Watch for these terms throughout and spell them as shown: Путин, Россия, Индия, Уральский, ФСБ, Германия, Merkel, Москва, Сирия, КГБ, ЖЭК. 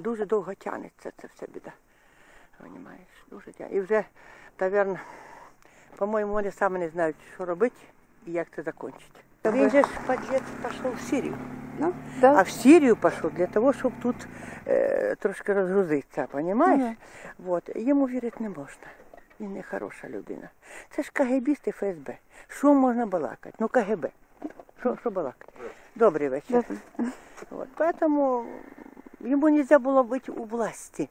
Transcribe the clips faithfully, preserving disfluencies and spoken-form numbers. дуже довго тягнеться це вся біда. Понимаєш? Дуже тягнеться. І вже, напевно, по-моєму, вони самі не знають, що робити і як це закінчити. Він же ж пішов в Сирію. Ну, да. А в Сирию пошел для того, чтобы тут э, трошки разгрузиться, понимаешь? Mm-hmm. Вот. Ему верить не можно. Він не хороша людина. Це ж КГБіст і ФСБ. Що можна балакати? Ну КГБ. Що, що балакати? Добрий вечір. Mm-hmm. Вот. Поэтому ему нельзя было быть у власти.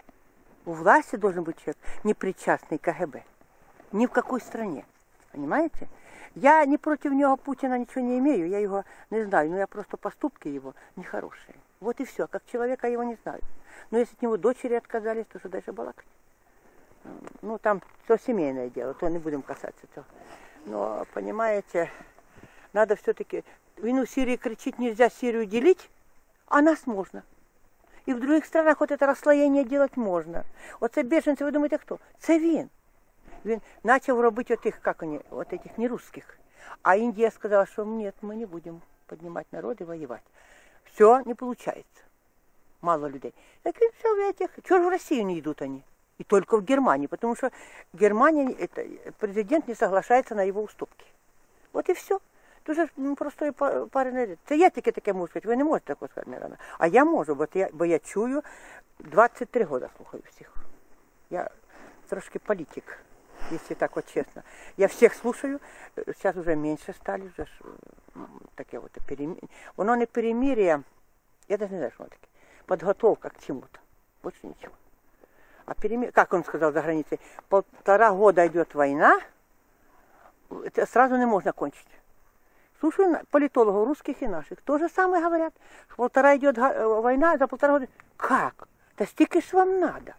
У власти должен быть человек непричастный к КГБ. Ни в какой стране. Понимаете? Я не против него, Путина, ничего не имею, я его не знаю, но я просто поступки его нехорошие. Вот и все, как человека его не знаю. Но если от него дочери отказались, то что дальше балакать? Ну, там все семейное дело, то не будем касаться этого. Но, понимаете, надо все-таки... Вину Сирии кричить нельзя, Сирию делить, а нас можно. И в других странах вот это расслоение делать можно. Вот это беженцы, вы думаете, кто? Це він. Він начал робити отих, как они, вот этих нерусских. А Индия сказала, что нет, мы не будем поднимать народ и воевать. Все не получается. Мало людей. Так и все в этих. Чего же в Россию не идут они? И только в Германии, потому что Германия, это, президент не соглашается на его уступки. Вот и все. Дуже простої пари. Це я тільки таке можу сказати, ви не можете такого сказати, наверное. А я можу, бо я, бо я чую, двадцять три года слухаю всіх. Я трошки политик. Если так вот честно. Я всех слушаю, сейчас уже меньше стали, уже такие вот перемирия. Оно не перемирие, я даже не знаю, что оно такое. Подготовка к чему-то, больше ничего. А перемирие, как он сказал за границей, полтора года идет война, это сразу не можно кончить. Слушаю политологов русских и наших, то же самое говорят, что полтора идет война, за полтора года. Как? Да столько ж вам надо.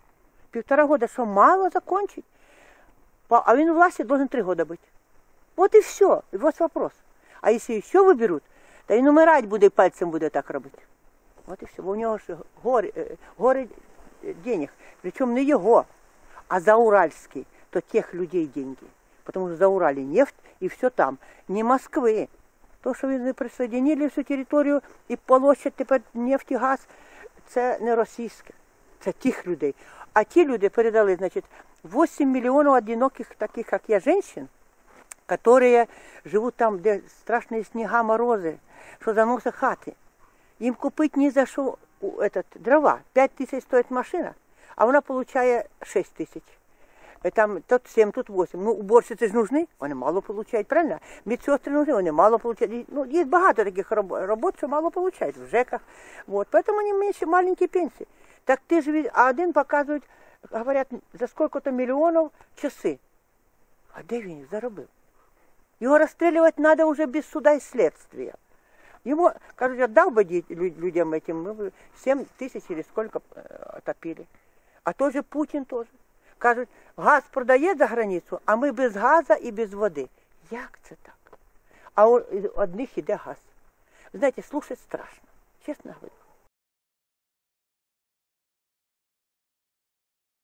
Полтора года, что мало закончить? А он у власти должен три года быть. Вот и все. И вот вопрос. А если еще выберут, то и умирать будет, пальцем будет так работать. Вот и все. У него же горы, горы денег. Причем не его, а за Уральский, то тех людей деньги. Потому что за Урали нефть и все там. Не Москвы. То, что они присоединили всю территорию и площадь теперь нефть и газ, это не российское. Это тех людей. А те люди передали, значит, восемь миллионов одиноких, таких как я, женщин, которые живут там, где страшные снега, морозы, что заносят хаты. Им купить ни за что этот, дрова. пять тысяч стоит машина, а она получает шесть тысяч. Там тут семь, тут восемь. Ну, уборщицы же нужны, они мало получают, правильно? Медсестры нужны, они мало получают. Ну, есть много таких работ, что мало получают в ЖЭКах. Вот. Поэтому они меньше, маленькие пенсии. Так ты же, а один показывает, говорят, за сколько-то миллионов часы. А где он их заработал? Его расстреливать надо уже без суда и следствия. Ему, кажется, отдал бы людям этим, семь тысяч или сколько отопили. А тоже Путин тоже. Кажут, газ продает за границу, а мы без газа и без воды. Як це так? А у одних іде газ. Знаете, слушать страшно, честно говорю.